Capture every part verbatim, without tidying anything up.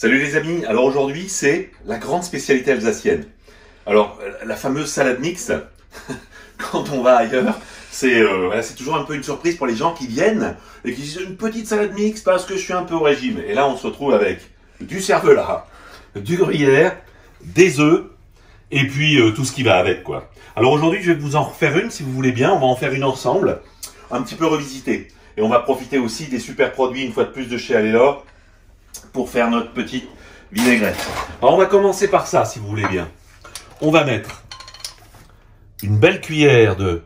Salut les amis, alors aujourd'hui c'est la grande spécialité alsacienne. Alors la fameuse salade mixte, quand on va ailleurs, c'est euh, toujours un peu une surprise pour les gens qui viennent et qui disent une petite salade mixte parce que je suis un peu au régime. Et là on se retrouve avec du cervelas, du gruyère, des œufs et puis euh, tout ce qui va avec quoi. Alors aujourd'hui je vais vous en refaire une si vous voulez bien, on va en faire une ensemble, un petit peu revisitée. Et on va profiter aussi des super produits une fois de plus de chez Alélor pour faire notre petite vinaigrette. Alors on va commencer par ça si vous voulez bien. On va mettre une belle cuillère de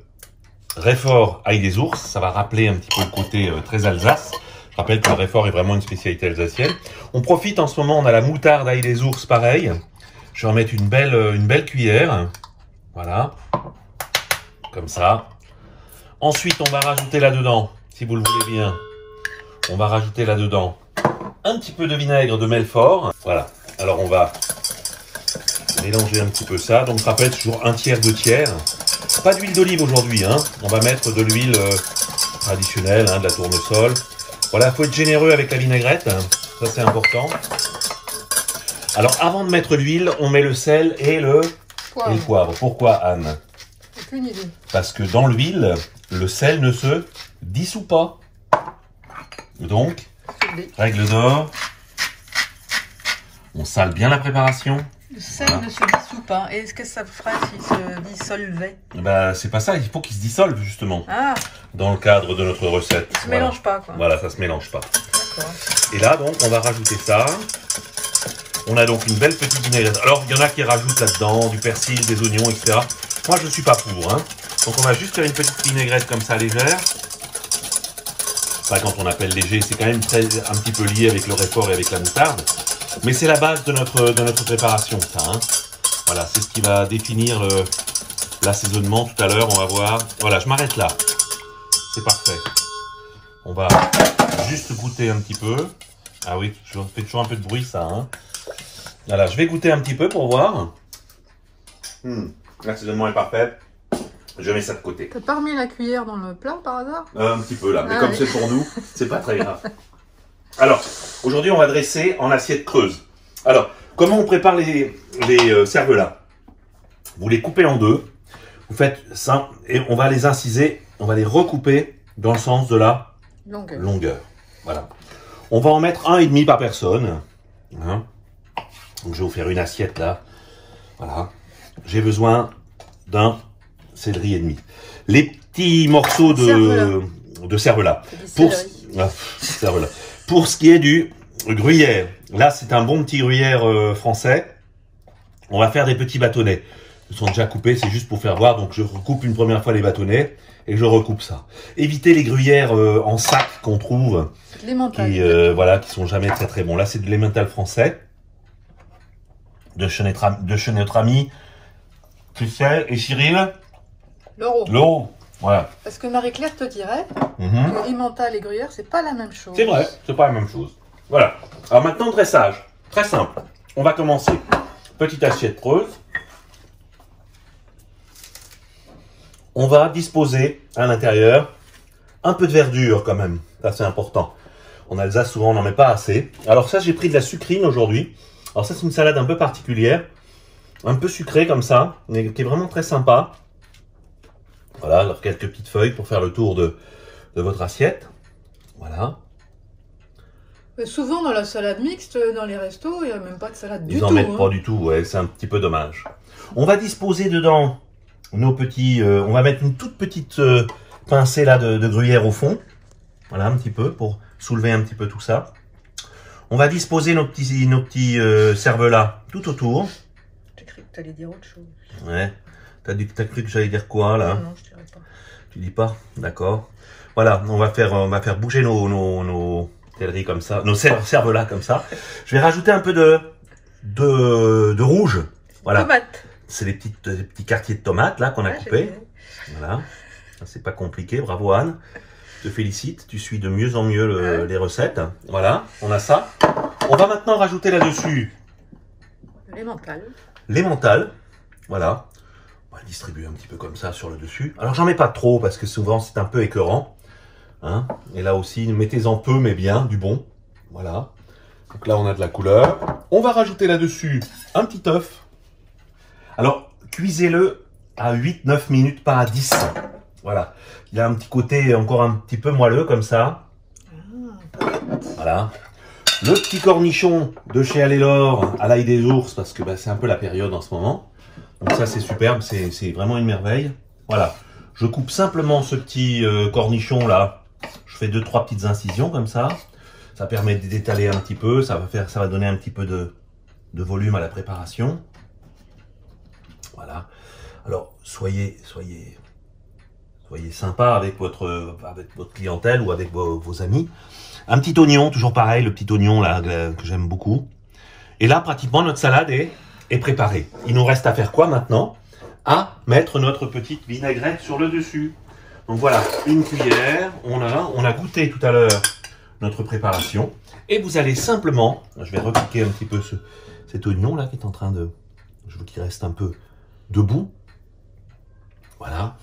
Réfort ail des ours. Ça va rappeler un petit peu le côté euh, très Alsace. Je rappelle que le Réfort est vraiment une spécialité alsacienne. On profite en ce moment, on a la moutarde ail des ours pareil. Je vais en mettre une belle, euh, une belle cuillère. Voilà. Comme ça. Ensuite on va rajouter là-dedans, si vous le voulez bien, on va rajouter là-dedans un petit peu de vinaigre de Melfort. Voilà, alors on va mélanger un petit peu ça. Donc je rappelle toujours un tiers, deux tiers. Pas d'huile d'olive aujourd'hui, hein. On va mettre de l'huile euh, traditionnelle, hein, de la tournesol. Voilà, il faut être généreux avec la vinaigrette, hein. Ça c'est important. Alors avant de mettre l'huile, on met le sel et le poivre. Et le poivre. Pourquoi Anne? Aucune idée. Parce que dans l'huile, le sel ne se dissout pas. Donc, règle d'or, on sale bien la préparation. Le sel voilà. Ne se dissout pas. Et est-ce que ça ferait s'il se dissolvait? Bah, c'est pas ça, il faut qu'il se dissolve justement. Ah. Dans le cadre de notre recette. Il ne se voilà. mélange pas quoi. Voilà, ça se mélange pas. Et là donc, on va rajouter ça. On a donc une belle petite vinaigrette. Alors, il y en a qui rajoutent là-dedans du persil, des oignons, et cetera. Moi, je ne suis pas pour, hein. Donc, on va juste faire une petite vinaigrette comme ça, légère. Enfin, quand on appelle léger, c'est quand même très, un petit peu lié avec le Réfort et avec la moutarde. Mais c'est la base de notre, de notre préparation, ça, hein. Voilà, c'est ce qui va définir l'assaisonnement. Tout à l'heure, on va voir. Voilà, je m'arrête là. C'est parfait. On va juste goûter un petit peu. Ah oui, je fais toujours un peu de bruit, ça, hein. Voilà, je vais goûter un petit peu pour voir. Hmm, l'assaisonnement est parfait. Je mets ça de côté. T'as pas remis la cuillère dans le plat par hasard? euh, Un petit peu là, mais ah, comme oui. C'est pour nous, c'est pas très grave. Alors, aujourd'hui on va dresser en assiette creuse. Alors, comment on prépare les, les euh, cervelas? Vous les coupez en deux, vous faites ça, et on va les inciser, on va les recouper dans le sens de la longueur. longueur. Voilà. On va en mettre un et demi par personne. Hein? Donc je vais vous faire une assiette là. Voilà. J'ai besoin d'un céleri et demi. Les petits morceaux de cervelas. De cervelas. Pour, ah, cervelas. Pour ce qui est du gruyère, là c'est un bon petit gruyère euh, français. On va faire des petits bâtonnets. Ils sont déjà coupés, c'est juste pour faire voir. Donc je recoupe une première fois les bâtonnets et je recoupe ça. Évitez les gruyères euh, en sac qu'on trouve. Qui, euh, voilà, qui sont jamais très très bons. Là c'est de l'emmental français. De chez notre ami Christelle et Cyril. L'euro. L'euro, voilà. Parce que Marie-Claire te dirait mm-hmm. que l'emmental et gruyère, c'est pas la même chose. C'est vrai, c'est pas la même chose. Voilà. Alors maintenant, dressage. Très simple. On va commencer. Petite assiette creuse. On va disposer à l'intérieur un peu de verdure quand même. Ça, c'est important. En Alsace, souvent, on n'en met pas assez. Alors ça, j'ai pris de la sucrine aujourd'hui. Alors ça, c'est une salade un peu particulière. Un peu sucrée comme ça, mais qui est vraiment très sympa. Voilà, alors quelques petites feuilles pour faire le tour de, de votre assiette. Voilà. Mais souvent, dans la salade mixte, dans les restos, il n'y a même pas de salade du tout. Ils n'en mettent pas du tout, ouais, c'est un petit peu dommage. On va disposer dedans nos petits... Euh, on va mettre une toute petite euh, pincée là de, de gruyère au fond. Voilà, un petit peu, pour soulever un petit peu tout ça. On va disposer nos petits, nos petits euh, cervelas tout autour. J'ai cru que tu allais dire autre chose. Ouais. T'as cru que j'allais dire quoi, là? Non, non, je dirais pas. Tu dis pas? D'accord. Voilà, on va faire, on va faire bouger nos, nos, nos céleri comme ça, nos cervelas comme ça. Je vais rajouter un peu de, de, de rouge. Voilà. Tomate. C'est les petites, les petits quartiers de tomates, là, qu'on a ah, coupés. Voilà. C'est pas compliqué. Bravo, Anne. Je te félicite. Tu suis de mieux en mieux le, ouais. les recettes. Voilà. On a ça. On va maintenant rajouter là-dessus. L'emmental. L'emmental. Voilà. On va distribuer un petit peu comme ça sur le dessus. Alors, j'en mets pas trop parce que souvent, c'est un peu écœurant. Hein? Et là aussi, mettez-en peu, mais bien, du bon. Voilà. Donc là, on a de la couleur. On va rajouter là-dessus un petit œuf. Alors, cuisez-le à huit neuf minutes, pas à dix. Voilà. Il a un petit côté encore un petit peu moelleux comme ça. Voilà. Le petit cornichon de chez Alélor à l'ail des ours, parce que bah, c'est un peu la période en ce moment. Donc ça, c'est superbe, c'est vraiment une merveille. Voilà. Je coupe simplement ce petit euh, cornichon là. Je fais deux trois petites incisions comme ça. Ça permet d'étaler un petit peu. Ça va faire, ça va donner un petit peu de, de volume à la préparation. Voilà. Alors soyez, soyez, soyez sympa avec votre, avec votre clientèle ou avec vos, vos amis. Un petit oignon, toujours pareil, le petit oignon là que j'aime beaucoup. Et là, pratiquement notre salade est, est préparée. Il nous reste à faire quoi maintenant? À mettre notre petite vinaigrette sur le dessus. Donc voilà, une cuillère, on a, on a goûté tout à l'heure notre préparation. Et vous allez simplement, je vais repiquer un petit peu ce, cet oignon là qui est en train de, je veux qu'il reste un peu debout. Voilà.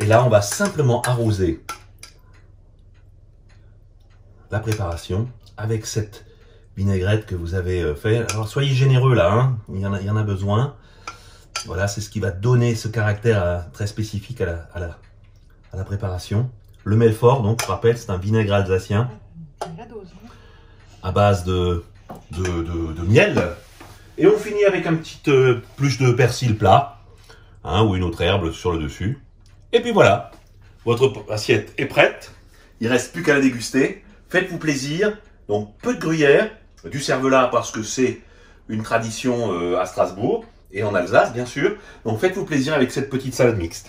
Et là, on va simplement arroser la préparation avec cette vinaigrette que vous avez fait. Alors soyez généreux là, hein. Il y en a, il y en a besoin. Voilà, c'est ce qui va donner ce caractère à, très spécifique à la, à, la, à la préparation. Le Melfort, donc, je rappelle, c'est un vinaigre alsacien à base de, de, de, de miel. Et on finit avec un petit euh, plus de persil plat, hein, ou une autre herbe sur le dessus. Et puis voilà, votre assiette est prête. Il ne reste plus qu'à la déguster. Faites-vous plaisir. Donc, peu de gruyère, du cervelas parce que c'est une tradition euh, à Strasbourg. Et en Alsace, bien sûr. Donc faites-vous plaisir avec cette petite salade mixte.